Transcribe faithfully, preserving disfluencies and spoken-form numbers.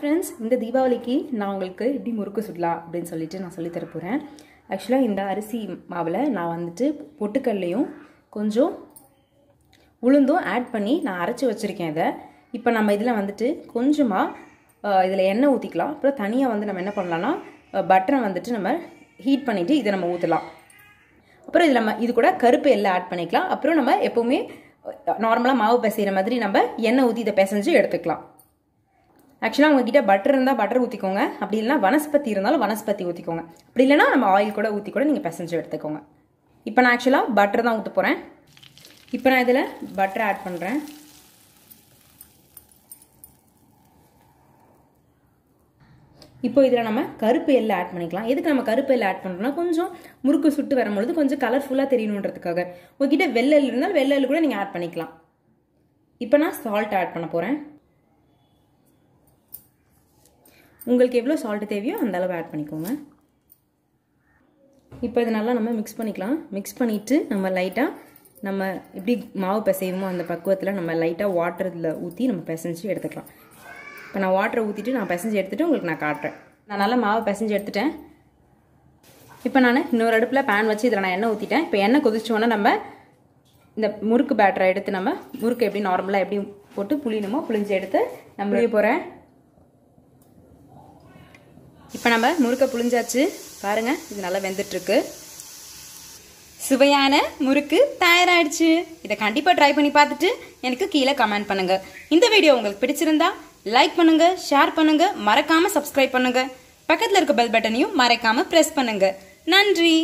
Friends इंदा दीपावली की ना उंगलुक्कु इप्पडी मुरुक्कु सुडलाम अप्पडिनु सोल्लिट्टु ना सोल्लि थर पोरेन एक्चुअली इंदा अरिसी मावुल ना वंदिट्टु पोट्टुकल्लैयुम कोंजम उलुंदुम ऐड पन्नी ना अरैच्चु वच्चिरुक्केन इदा इप्पो नाम इदुला वंदिट्टु कोंजमा इदुला एण्णै ஊத்திக்கலாம் அப்புறம் தனியா வந்து நம்ம என்ன பண்ணலாம்னா பட்டரை வந்துட்டு நம்ம ஹீட் பண்ணிட்டு இத நம்ம ஊத்தலாம் அப்புறம் இதுல நம்ம இது கூட கருப்பு எல்ல ஆட் பண்ணிக்கலாம் அப்புறம் நம்ம எப்பவுமே நார்மலா மாவு பிசைற மாதிரி நம்ம எண்ணெய் ஊத்தி இத பிசைஞ்சு எடுத்துக்கலாம் ஆக்சுவலா உங்க கிட்ட பட்டர் இருந்தா பட்டர் ஊத்திக்கோங்க அப்படி இல்லனா வனஸ்பதி இருந்தால வனஸ்பதி ஊத்திக்கோங்க அப்படி இல்லனா நம்ம ஆயில் கூட ஊத்தி கூட நீங்க பிசைஞ்சு எடுத்துக்கோங்க இப்போ நான் ஆக்சுவலா பட்டர் தான் ஊத்த போறேன் இப்போ நான் இதல பட்டர் ஆட் பண்றேன் இப்போ இதல நம்ம கருப்பு எல்ல ஆட் பண்ணிக்கலாம் எதுக்கு நம்ம கருப்பு எல்ல ஆட் பண்றோம்னா கொஞ்சம் முறுக்கு சுட்டு வரும்போது கொஞ்சம் கலர்ஃபுல்லா தெரியணும்ன்றதுக்காக உங்க கிட்ட வெள்ளை எல்ல இருந்தால் வெள்ளை எல்ல கூட நீங்க ஆட் பண்ணிக்கலாம் இப்போ நான் salt ஆட் பண்ண போறேன் உங்களுக்கு எவ்வளவு salt தேவையோ அந்த அளவு ஆட் பண்ணிக்கோங்க இப்போ இத நல்லா நம்ம mix பண்ணிக்கலாம் mix பண்ணிட்டு நம்ம லைட்டா நம்ம இப்படி மாவு பிசையுமோ அந்த பக்குவத்துல நம்ம லைட்டா வாட்டர் இதுல ஊத்தி நம்ம பிசைஞ்சு எடுத்துக்கலாம் இப்போ நான் வாட்டர் ஊத்திட்டு நான் பிசைஞ்சு எடுத்துட்டு உங்களுக்கு நான் காட்டுறேன் நான் நல்லா மாவு பிசைஞ்சு எடுத்துட்டேன் இப்போ நான் இன்னொரு அடுப்புல pan வச்சு இதல நான் எண்ணெய் ஊத்திட்டேன் இப்போ எண்ணெய் கொதிச்சோனே நம்ம இந்த முறுக்கு பேட்டரை எடுத்து நம்ம முறுக்கு எப்படி நார்மலா எப்படி போட்டு புளினுமோ புளிஞ்சு எடுத்து நம்ம ஊத்தி போறேன் இப்போ நம்ம முறுக்கு புளிஞ்சாச்சு பாருங்க இது நல்லா வெந்துட்டு இருக்கு சுவையான முறுக்கு தயாராயிடுச்சு இத கண்டிப்பா ட்ரை பண்ணி பார்த்துட்டு எனக்கு கீழ கமெண்ட் பண்ணுங்க இந்த வீடியோ உங்களுக்கு பிடிச்சிருந்தா लाइक पन्नुंग, शेयर पन्नुंग, मरक्काम सब्सक्राइब पन्नुंग, पक्कत्तुल इरुक्क बेल बटनैयुम मरक्काम प्रेस पन्नुंग नंरी।